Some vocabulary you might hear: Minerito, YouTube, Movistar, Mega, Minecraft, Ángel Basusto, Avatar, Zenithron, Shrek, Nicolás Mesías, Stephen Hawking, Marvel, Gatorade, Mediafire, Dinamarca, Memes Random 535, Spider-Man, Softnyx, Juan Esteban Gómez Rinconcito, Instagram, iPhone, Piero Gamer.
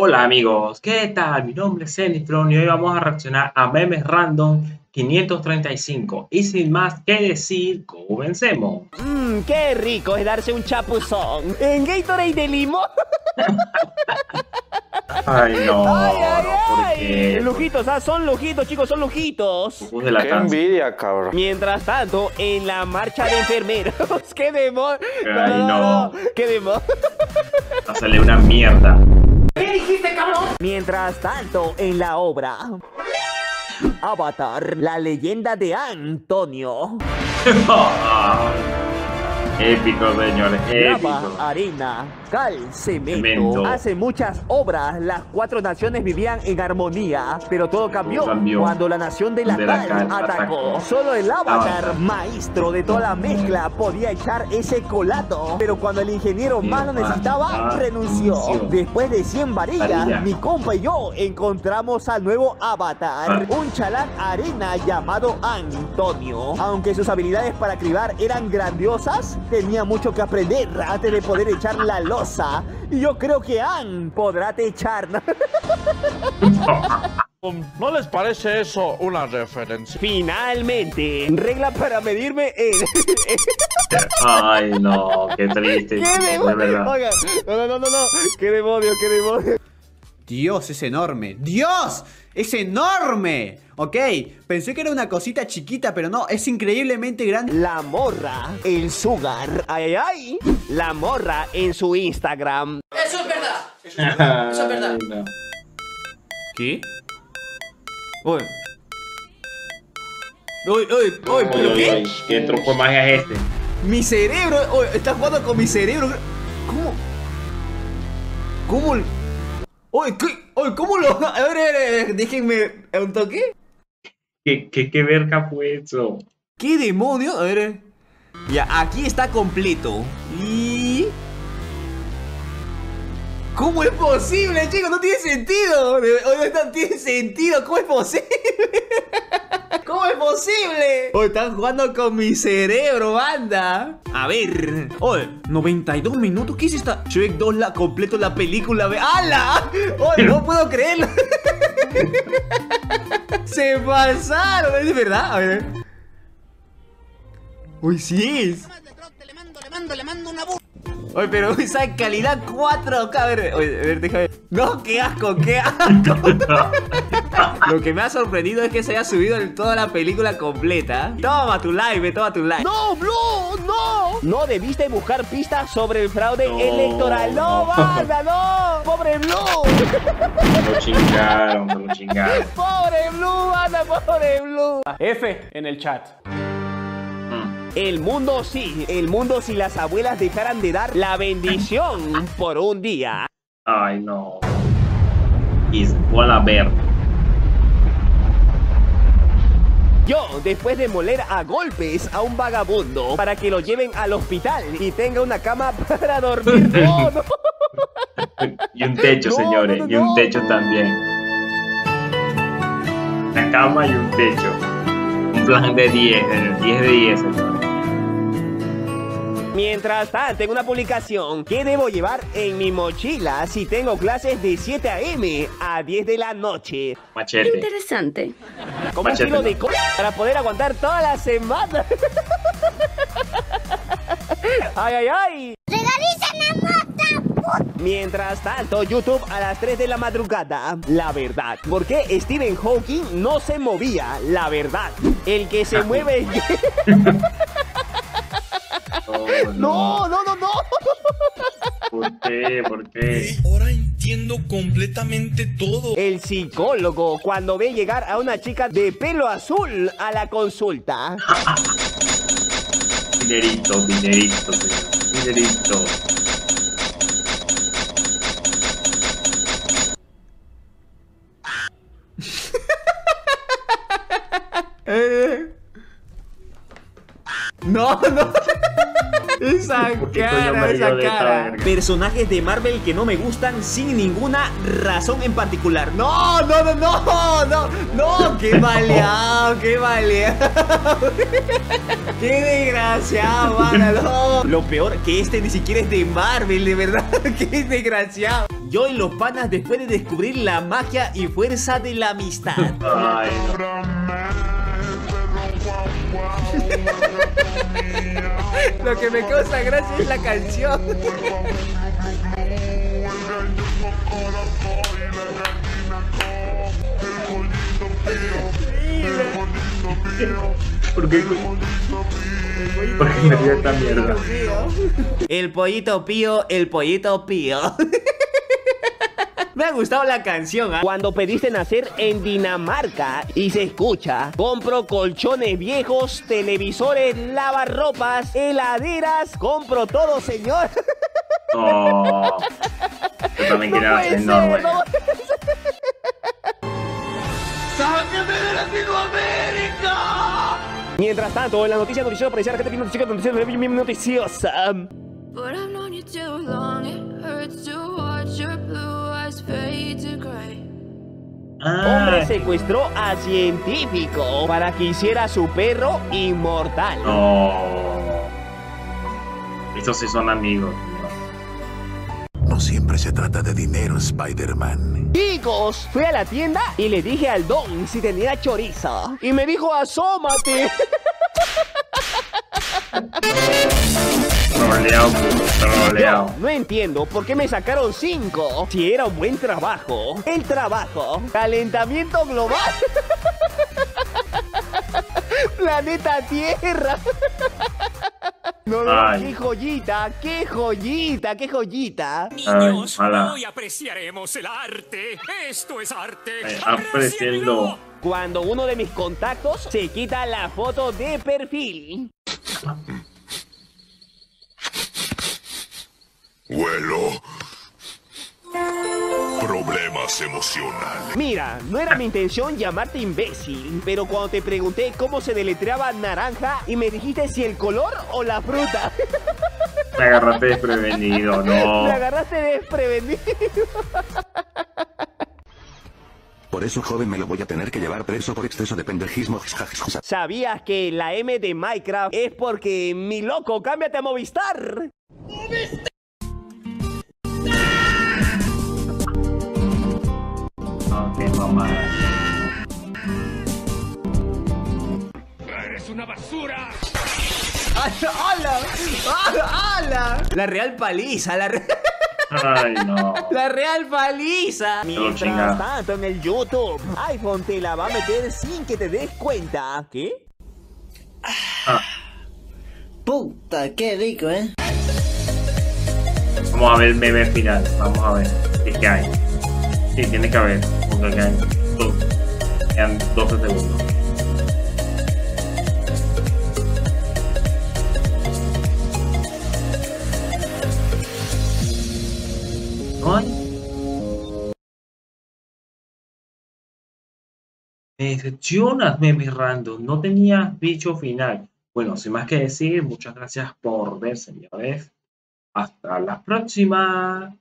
Hola amigos, ¿qué tal? Mi nombre es Zenithron y hoy vamos a reaccionar a Memes Random 535. Y sin más que decir, comencemos. Qué rico es darse un chapuzón en Gatorade de limón. Ay, no. Ay, ay, ay. No, lujitos, son lujitos, chicos, son lujitos. Qué envidia, cabrón. Mientras tanto, en la marcha de enfermeros. ¡Qué demonio! Ay, no. ¡Qué demonio! Hazle una mierda. ¿Qué dijiste, cabrón? Mientras tanto, en la obra Avatar, la leyenda de Antonio. Épico, señores, épico. Grava, arena, cal, cemento. Hace muchas obras las cuatro naciones vivían en armonía, pero todo cambió, cuando la nación de la cal atacó. Solo el avatar, maestro de toda la mezcla, podía echar ese colato, pero cuando el ingeniero más lo necesitaba, renunció. Después de 100 varillas, mi compa y yo encontramos al nuevo avatar, un chalán arena llamado Antonio. Aunque sus habilidades para cribar eran grandiosas, tenía mucho que aprender antes de poder echar la losa. Y yo creo que Ann podrá te echar. ¿No les parece eso una referencia? Finalmente, regla para medirme en... Ay, no, qué triste. ¿Qué demonio? Oiga, no. Qué demonio. Dios, es enorme. ¡Dios! ¡Es enorme! Ok, pensé que era una cosita chiquita, pero no, es increíblemente grande. La morra, el sugar. Ay, ay, ay. La morra en su Instagram. ¡Eso es verdad! Eso es verdad. No. ¿Qué? Uy. Uy, ¿pero qué? ¿Qué truco de magia es este? Mi cerebro, está jugando con mi cerebro. ¿Cómo? ¿Cómo lo...? A ver, déjenme un toque. ¿Qué verga fue eso? ¿Qué demonio? A ver. Ya, aquí está completo. Y... ¿cómo es posible, chicos? No tiene sentido. No tiene sentido. ¿Cómo es posible? ¿Cómo es posible? Hoy están jugando con mi cerebro, banda. A ver. Oye, 92 minutos. ¿Qué es esta? Shrek 2 la completo la película. ¡Hala! Oye, no puedo creerlo. Se pasaron. ¿Es verdad? A ver. Uy, sí es. Le mando una bu... Oye, pero esa calidad 4K. A ver, déjame. No, qué asco, qué asco. Lo que me ha sorprendido es que se haya subido en toda la película completa. Toma tu like. ¡No, bro! ¡No! No debiste buscar pistas sobre el fraude electoral. ¡No, banda, no! ¡Pobre Blue! Lo chingaron. ¡Pobre Blue, banda, pobre Blue! F en el chat. El mundo si las abuelas dejaran de dar la bendición por un día. Ay, no. Igual a ver. Yo, después de moler a golpes a un vagabundo para que lo lleven al hospital y tenga una cama para dormir. ¡No, no! Y un techo, señores. No. Y un techo también. Una cama y un techo. Un plan de 10, 10 de 10, señores. Mientras tanto, en una publicación, ¿qué debo llevar en mi mochila si tengo clases de 7 a.m. a 10 de la noche? Machete. Interesante. Como un kilo de coca para poder aguantar toda la semana. ¡Ay, ay, ay! ¡Regalízame la moto! Mientras tanto, YouTube a las 3 de la madrugada. La verdad. ¿Por qué Stephen Hawking no se movía? La verdad. El que se mueve... No. ¿Por qué? Ahora entiendo completamente todo. El psicólogo cuando ve llegar a una chica de pelo azul a la consulta. Minerito. No. Esa cara. Personajes de Marvel que no me gustan sin ninguna razón en particular. No, qué baleado. Qué desgraciado, Lo peor que este ni siquiera es de Marvel, de verdad, qué desgraciado. yo y los panas después de descubrir la magia y fuerza de la amistad. Ay, no. Lo que me causa gracia es la canción. ¿Por qué me dio esta mierda? El pollito pío, el pollito pío. Me ha gustado la canción, ¿eh? Cuando pediste nacer en Dinamarca y se escucha: compro colchones viejos, televisores, lavarropas, heladeras, compro todo, señor. Oh, yo también no quería ser, no. ¡Sáquenme de Latinoamérica! Mientras tanto, en las noticias noticiosas aparecía la gente bien noticiosa, bien noticiosa. But I've known you too long, it hurts to watch your blue eyes fade to grey. Hombre secuestró a científico para que hiciera a su perro inmortal. No. Estos sí son amigos. No siempre se trata de dinero, Spider-Man. Chicos, fui a la tienda y le dije al don si tenía chorizo. Y me dijo: asómate. Troleado, troleado. No entiendo por qué me sacaron 5. Si era un buen trabajo. El trabajo. Calentamiento global. Planeta Tierra. No, no, qué joyita, qué joyita, qué joyita. Niños, hoy apreciaremos el arte. Esto es arte. Aprecienlo. Cuando uno de mis contactos se quita la foto de perfil. Vuelo. Problemas emocionales. Mira, no era mi intención llamarte imbécil, pero cuando te pregunté cómo se deletreaba naranja y me dijiste si el color o la fruta. Me agarraste desprevenido, no. Me agarraste desprevenido. Por eso, joven, me lo voy a tener que llevar preso por exceso de pendejismo. ¿Sabías que la M de Minecraft es porque, mi loco, cámbiate a Movistar? ¡Movistar! ¡Eres una basura! ¡Hala! ¡Hala! La real paliza, la real... Ay, no. La real paliza. Mientras tanto, en el YouTube, iPhone te la va a meter sin que te des cuenta. ¿Qué? Ah. Puta, qué rico, ¿eh? Vamos a ver el bebé final. Vamos a ver. ¿Qué hay? Sí, tiene que haber. Porque quedan 12 segundos. Me decepcionas, Memes Random. No tenía bicho final. Bueno, sin más que decir, muchas gracias por ver, señores. Hasta la próxima.